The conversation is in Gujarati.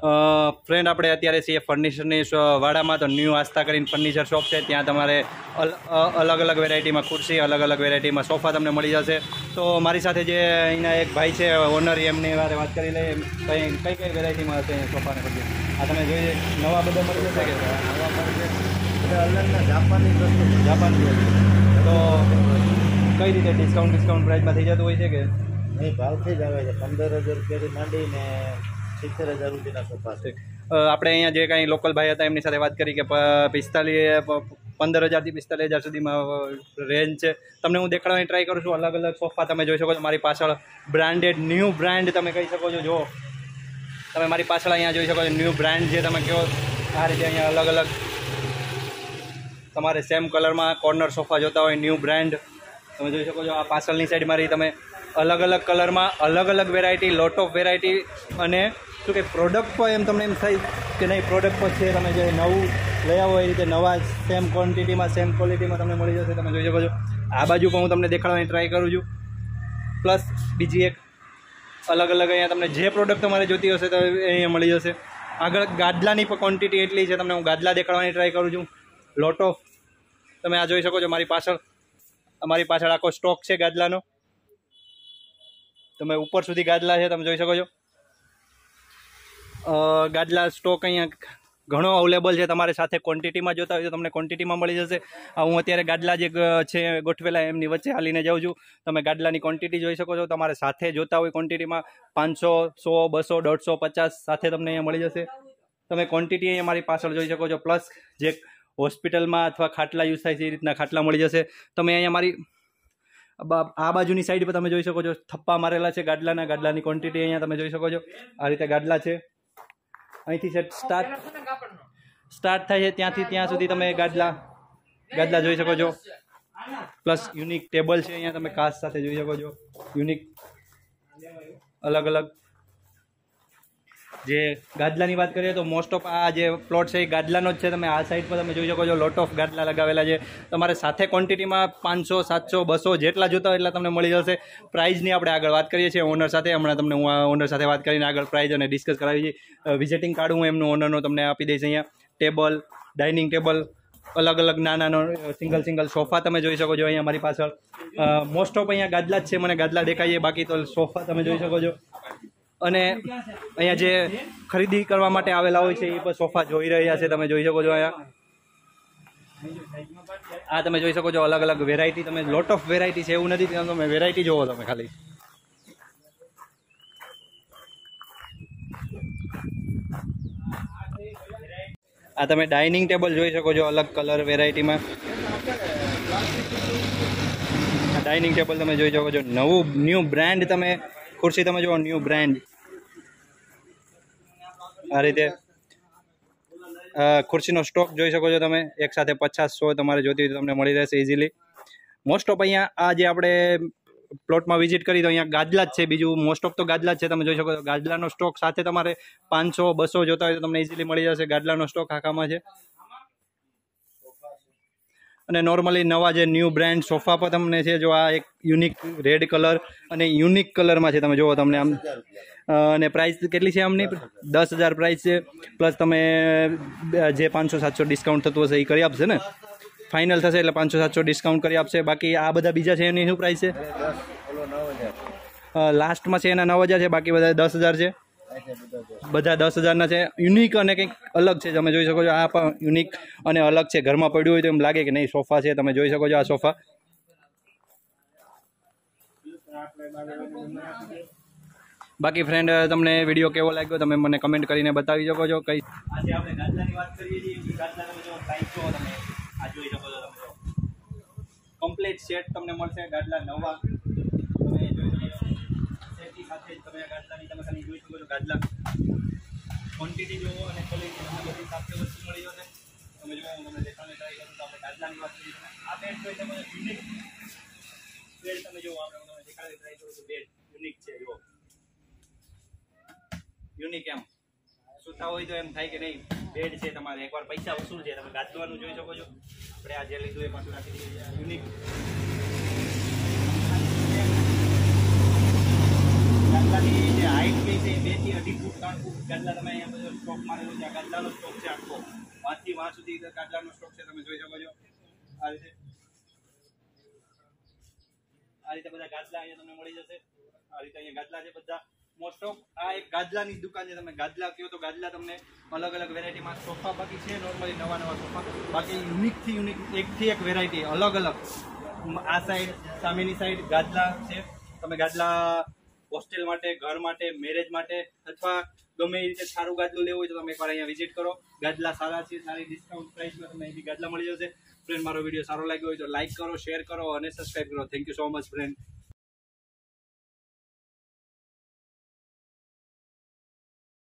फ्रेंड आपणे अत्यारे छे फर्निचरनी वाड़ामां, तो न्यू आस्था करीने फर्निचर शॉप छे त्यां तमारे अलग अलग वेरायटी में खुर्शी, अलग अलग वेरायटी में सोफा तमने मळी जशे। तो मारी साथे जे अहींना एक भाई छे ओनर, एमने वारे बात करी ले कई कई कई वेरायटी में हशे सोफा ने बदले। आ तमे जोईए नवा बधा मळी जशे के नवा मळी जशे એટલે અલગના જાપાની વસ્તુ જાપાની છે, તો કઈ રીતે ડિસ્કાઉન્ટ પ્રાઇસમાં થઈ જતું હોય છે કે નહીં? ભાવથી જ આવે છે, 15,000 રૂપિયાથી માંડીને 70,000 રૂપિયાના સોફા છે। આપણે અહીંયા જે કાંઈ લોકલ ભાઈ હતા એમની સાથે વાત કરી કે 15,000 થી 45,000 સુધીમાં રેન્જ છે। તમને હું દેખાડવાની ટ્રાય કરું છું, અલગ અલગ સોફા તમે જોઈ શકો છો મારી પાછળ, બ્રાન્ડેડ ન્યૂ બ્રાન્ડ તમે કહી શકો છો। જો તમે મારી પાછળ અહીંયા જોઈ શકો છો ન્યૂ બ્રાન્ડ જે તમે કહો આ રીતે અહીંયા અલગ અલગ તમારે સેમ કલરમાં કોર્નર સોફા જોતા હોય ન્યૂ બ્રાન્ડ તમે જોઈ શકો છો। આ પાછળની સાઈડ મારી તમે અલગ અલગ કલરમાં અલગ અલગ વેરાયટી, લોટ ઓફ વેરાયટી, અને શું કે પ્રોડક્ટ પર એમ તમને એમ થાય કે નહીં પ્રોડક્ટ પર છે, તમે જે નવું લઈ આવો એ રીતે નવા સેમ ક્વોન્ટિટીમાં સેમ ક્વોલિટીમાં તમને મળી જશે। તમે જોઈ શકો છો આ બાજુ પણ હું તમને દેખાડવાની ટ્રાય કરું છું, પ્લસ બીજી એક અલગ અલગ અહીંયા તમને જે પ્રોડક્ટ તમારે જોતી હશે તો અહીંયા મળી જશે। આગળ ગાદલાની પણ ક્વોન્ટિટી એટલી છે, તમને હું ગાદલા દેખાડવાની ટ્રાય કરું છું। લોટ ઓફ તમે આ જોઈ શકો છો મારી પાછળ આખો સ્ટોક છે ગાદલાનો, તમે ઉપર સુધી ગાદલા છે તમે જોઈ શકો છો। ગાદલા સ્ટોક અહીંયા ઘણો અવેલેબલ છે, તમારે સાથે ક્વોન્ટિટીમાં જોતા હોય તો તમને ક્વોન્ટિટીમાં મળી જશે। હું અત્યારે ગાદલા જે છે ગોઠવેલા એમની વચ્ચે હાલીને જાઉં છું, તમે ગાદલાની ક્વોન્ટિટી જોઈ શકો છો। તમારે સાથે જોતા હોય ક્વોન્ટિટીમાં 500, 100, 200, 150 સાથે તમને અહીંયા મળી જશે। તમે ક્વોન્ટિટી અહીંયા મારી પાછળ જોઈ શકો છો, પ્લસ જે હોસ્પિટલમાં અથવા ખાટલા યુઝ થાય છે એ રીતના ખાટલા મળી જશે। તમે અહીંયા મારી આ બાજુની સાઈડ પર તમે જોઈ શકો છો થપ્પા મારેલા છે ગાદલાના, ગાદલાની ક્વોન્ટિટી અહીંયા તમે જોઈ શકો છો। આ રીતે ગાદલા છે, અહીંથી છે સ્ટાર્ટ થાય છે, ત્યાંથી ત્યાં સુધી તમે ગાદલા જોઈ શકો છો। પ્લસ યુનિક ટેબલ છે, અહીંયા તમે કાચ સાથે જોઈ શકો છો, યુનિક અલગ અલગ જે ગાદલાની વાત કરીએ તો મોસ્ટ ઓફ આ જે પ્લોટ છે એ ગાદલાનો જ છે। તમે આ સાઈડ પર તમે જોઈ શકો છો લોટ ઓફ ગાદલા લગાવેલા છે, તમારે સાથે ક્વોન્ટિટીમાં 500, 700, 200 જેટલા જોતા હોય એટલા તમને મળી જશે। પ્રાઇઝની આપણે આગળ વાત કરીએ છીએ ઓનર સાથે, હમણાં તમને હું ઓનર સાથે વાત કરીને આગળ પ્રાઇઝ અને ડિસ્કસ કરાવી છે। વિઝિટિંગ કાર્ડ હું એમનું ઓનરનું તમને આપી દઈશ। અહીંયા ટેબલ, ડાઇનિંગ ટેબલ, અલગ અલગ નાના સિંગલ સોફા તમે જોઈ શકો છો અહીંયા મારી પાછળ। મોસ્ટ ઓફ અહીંયા ગાદલા જ છે, મને ગાદલા દેખાઈએ, બાકી તો સોફા તમે જોઈ શકો છો। અને અહીંયા જે ખરીદી કરવા માટે આવેલા હોય છે એ પર સોફા જોઈ રહ્યા છે, તમે જોઈ શકો છો। અહીંયા આ તમે જોઈ શકો છો અલગ અલગ વેરાયટી, તમે લોટ ઓફ વેરાયટી છે એવું નથી, તમે વેરાયટી જોવો તમે ખાલી। આ તમે ડાઇનિંગ ટેબલ જોઈ શકો છો અલગ કલર વેરાયટીમાં, ડાઇનિંગ ટેબલ તમે જોઈ શકો છો નવું ન્યૂ બ્રાન્ડ। તમે ખુરશી તમે જુઓ ન્યૂ બ્રાન્ડ, આ રીતે ખુરશીનો સ્ટોક જોઈ શકો છો તમે, એક સાથે 50, 100 તમારે જોતી હોય તો તમને મળી રહેશે ઇઝીલી। મોસ્ટ ઓફ અહીંયા આ જે આપણે પ્લોટમાં વિઝિટ કરી તો અહીંયા ગાદલા જ છે, બીજું મોસ્ટ ઓફ તો ગાદલા જ છે તમે જોઈ શકો છો। ગાદલાનો સ્ટોક સાથે તમારે 500, 200 જોતા હોય તો તમને ઇઝીલી મળી જશે, ગાદલાનો સ્ટોક આખામાં છે। અને નોર્મલી નવા જે ન્યૂ બ્રાન્ડ સોફા પર તમને છે, જો આ એક યુનિક રેડ કલર અને યુનિક કલરમાં છે તમે જુઓ તમને આમ, અને પ્રાઇસ કેટલી છે આમની 10,000 પ્રાઇસ છે, પ્લસ તમે જે 500, 700 ડિસ્કાઉન્ટ થતું હશે એ કરી આપશે ને, ફાઇનલ થશે એટલે 500, 700 ડિસ્કાઉન્ટ કરી આપશે। બાકી આ બધા બીજા છે એની શું પ્રાઇસ છે? લાસ્ટમાં છે એના 9,000 છે, બાકી બધા 10,000 છે, બધા 10,000ના છે। યુનિક અને કંઈક અલગ છે તમે જોઈ શકો છો, આ પણ યુનિક અને અલગ છે, ઘરમાં પડ્યું હોય તો એમ લાગે કે નહીં સોફા છે, તમે જોઈ શકો છો આ સોફા। બાકી ફ્રેન્ડ તમને વિડીયો કેવો લાગ્યો તમે મને કમેન્ટ કરીને બતાવી શકો છો। કઈ આજે આપણે ગાદલાની વાત કરીએ છીએ, ગાદલા તમે જો સાઈઝ જો તમે આ જોઈ શકો છો, તમે કમ્પ્લીટ સેટ તમને મળશે ગાદલા નવા, તમે જોઈ શકો છો સેટની સાથે તમે ગાદલાની તમે ખાલી જોઈ શકો છો, ગાદલા ક્વોન્ટિટી જોવો અને ક્વોલિટી આ બધી સાથે વસ્તુ મળી જશે તમે જોવો। હું તમને દેખાડવાની ટ્રાય કરું તો આપણે ગાદલાની વાત કરીએ, આ બેડ જોઈ તમે યુનિક બેડ તમે જોવો, આપણે તમને દેખાડવાની ટ્રાય કરું તો બેડ યુનિક છે, જો યુનિક એમ સુતા હોય તો એમ થાય કે નહીં બેડ છે, તમારે એકવાર પૈસા વસૂલ છે। તમે ગાદલાનું જોઈ શકો છો, આપણે આ જે લીધું એ પાછું રાખી દીધું યુનિક गल्लानी हाइट गई है 2 થી અઢી ફૂટ 3 ફૂટ ગલ્લા તમે અહીંયા બધો સ્ટોક મારેલો છે। આ ગલ્લાનો સ્ટોક છે આખો, વાથી વાહ સુધી ગલ્લાનો સ્ટોક છે, તમે જોઈ શકો છો। આ રીતે બધા ગલ્લા અહીંયા તમને મળી જશે। આ રીતે અહીંયા ગલ્લા છે બધા મોસ્ટ ઓફ। આ એક ગલ્લાની દુકાન છે, તમે ગલ્લા કયો તો ગલ્લા તમને અલગ અલગ વેરાયટીમાં સોફા બાકી છે, નોર્મલી નવા સોફા બાકી યુનિક થી યુનિક એક થી એક વેરાયટી અલગ અલગ। આ સાઈડ સામેની સાઈડ ગાદલા છે, તમે ગાદલા હોસ્ટેલ માટે, ઘર માટે, મેરેજ માટે અથવા ગમે એ રીતે સારું ગાદલું લેવું હોય તો તમે એકવાર અહીંયા વિઝિટ કરો। ગાદલા સારા છે, સારી ડિસ્કાઉન્ટ પ્રાઇસમાં તમને અહીંથી ગાદલા મળી જશે। ફ્રેન્ડ, મારો વિડીયો સારો લાગ્યો હોય તો લાઇક કરો, શેર કરો અને સબસ્ક્રાઈબ કરો। Thank you so much friend.